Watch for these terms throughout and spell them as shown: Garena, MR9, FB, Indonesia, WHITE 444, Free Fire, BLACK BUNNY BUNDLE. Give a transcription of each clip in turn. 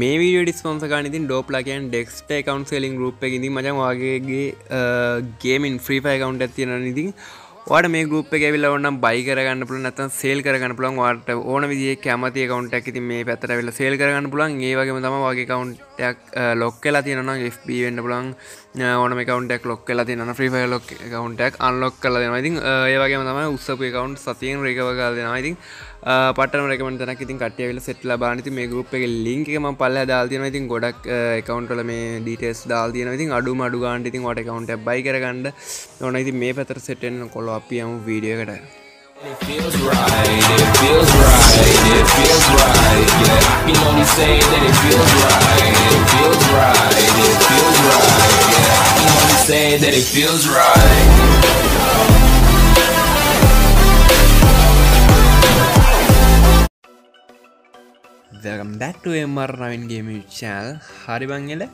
මේ වීඩියෝ ඩිස්පොන්සර් ගන්න ඉතින් ඩෝප්ලා කියන්නේ ඩෙක්ස්ට account selling group එකේ ඉඳින් මචං ඔයාගේ gaming free fire account එකක් තියෙනවා නේද ඉතින් ඔයාට මේ group එකේ ඇවිල්ලා ඕනනම් buy කරගන්න පුළුවන් නැත්නම් sell කරගන්න පුළුවන් ඔයාට ඕන විදිහේ කැමති account එකක් ඉතින් මේ පැත්තට ඇවිල්ලා sell කරගන්න පුළුවන් ඒ වගේම තමයි ඔයාගේ account එකක් lock වෙලා තියෙනවා නම් FB වෙන්න පුළුවන් ඕනම account එකක් lock වෙලා තියෙනවා නම් free fire lock account එකක් unlock කරලා දෙනවා ඉතින් ඒ වගේම තමයි උස්සපු account සතියෙන් recover කරලා දෙනවා ඉතින් පට්ටම රෙකමෙන්ඩ් කරනක් ඉතින් කට්ටිය ඇවිල්ලා සෙට්ලා බලන්න ඉතින් මේ group එකේ link එක මම පල්ලෙහා දාලා තියෙනවා ඉතින් ගොඩක් account වල මේ details දාලා තියෙනවා ඉතින් අඩු ගන්න ඉතින් ඔයාට account එක buy කරගන්න ඕන ඉතින් මේ පැත්තට set වෙන්න කොල්ලෝ අපි යමු video එකට Welcome back to MR9 Gaming channel. Hari bangele,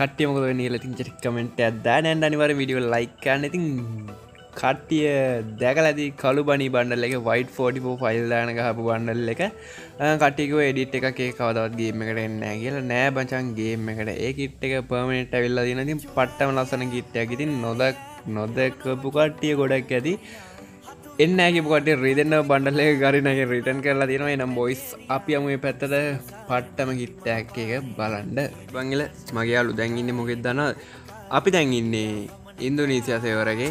kattiya mokada wenni kiyala thinjata comment ekak දාන්න and අනිවාර්යෙන් video like කරන්න. ඉතින් කට්ටිය දැකලා දී කළු බණි bundle එකේ white 444 file දාන ගහපු bundle එක. කට්ටිය කිව්වා edit එකක් ඒක කවදාවත් game එකට එන්නේ නැහැ කියලා. නෑ මචං game එකට. ඒ kit එක permanent ඇවිල්ලා තියෙනවා. ඉතින් පට්ටම ලස්සන kit එකක්. ඉතින් නොදකපු කට්ටිය ගොඩක් ඇති. එන්න කියපු කට්ටිය රිදෙන්න බණ්ඩල් එක Garena එකෙන් රිටර්න් කරලා තියෙනවා එනම් බොයිස් අපි යමු මේ පැත්තට පට්ටම කිට් එකක් එක බලන්න බංගල මගේ යාළු දැන් ඉන්නේ මොකෙද දන්නා අපි දැන් ඉන්නේ ඉන්දුනීසියා සර්වර් එකේ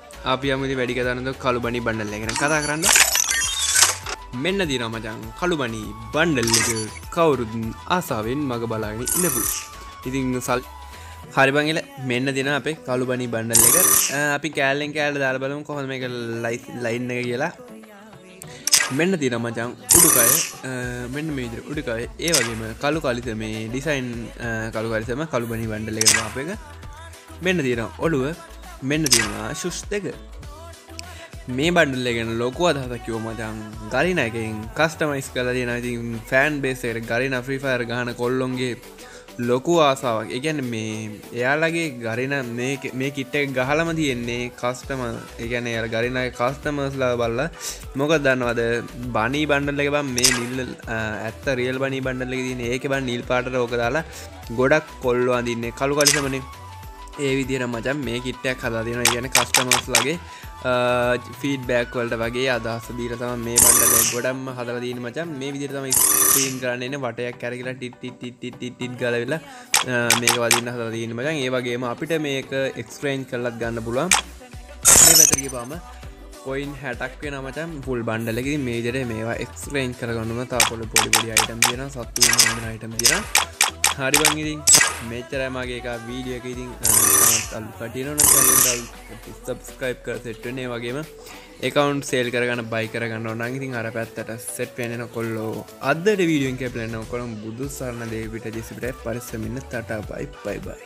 අපි යමු ඉතින් වැඩි කතා කරන දොක් කළු බණී බණ්ඩල් එක ගැන කතා කරන්න මෙන්න දිනවා මචං කළු බණී බණ්ඩල් එක කවුරුත් ආසාවෙන් මග බලාගෙන ඉන්නපු ඉතින් සල් හරි බංගල මෙන්න දින අපේ කළු බණී බණ්ඩල් එක අපි කෑල්ලෙන් කෑල්ලට දාලා බලමු කොහොමද මේක ලයින් එක කියලා මෙන්න දින මචං උඩුකය මෙන්න මේ විදිහට උඩුකය ඒ වගේම කළු කලිත මේ ඩිසයින් කළු කලිතම කළු බණී බණ්ඩල් එකේ මාප එක මෙන්න දින ඔළුව මෙන්න දින ෂුස් දෙක මේ බණ්ඩල් එක ගැන ලොකු අදහසක් කිව්ව මචං Garena එකෙන් කස්ටමයිස් කරලා දෙනවා ඉතින් ෆෑන් බේස් එකට Garena Free Fire ගහන කොල්ලොන්ගේ ලොකු ආසාවක්. ඒ කියන්නේ මේ එයාලගේ Garena මේ කිට් එක ගහලම තියෙන්නේ කස්ටමර්. ඒ කියන්නේ එයාලා Garena ගේ කස්ටමර්ස්ලා බලලා මොකද දන්නවද? බණී බණ්ඩල් එක බං මේ නිල් ඇත්ත රියල් බණී බණ්ඩල් එකේ තියෙන ඒකේ බං නිල් පාටට ඕක දාලා ගොඩක් කොල්ලෝ අඳින්නේ කළු කලිසමනේ. ඒ විදිහට මචං මේ කිට් එකක් හදලා දෙනවා. ඒ කියන්නේ කස්ටමර්ස්ලාගේ ෆීඩ්බැක් වලට වගේ අදහස් දීලා තමයි මේ බණ්ඩල් එක ගොඩක්ම හදලා තියෙන්නේ මචං මේ විදිහට තමයි ස්ක්‍රීන් කරන්න එන්නේ වටයක් අරගෙන ටිට් ටිට් ටිට් ටිට් ටිට් ගාලා මේක වදින්න හදලා තියෙන්නේ මචං ඒ වගේම අපිට මේක එක්ස්චේන්ජ් කරලත් ගන්න පුළුවන් මේ වැතර ගියාම coin 60ක් වෙනවා මචං full bundle එකකින් මේ විදිහට මේවා එක්ස්චේන්ජ් කරගන්නවා තව පොඩි item දෙනවා සතු වෙන item දෙනවා හරි බං ඉතින් मेचर आगे का वीडियो की सब्सक्राइब कर सेट ने वगे में अकाउंट सेल करगा बाय करगा नांग थिंग हर पैतट सेट पेने कोल्लो अदर वीडियो के प्लान कोल्लो बुद्ध सरना देविटा जैसे परिश्रम टाटा बाय बाय बाय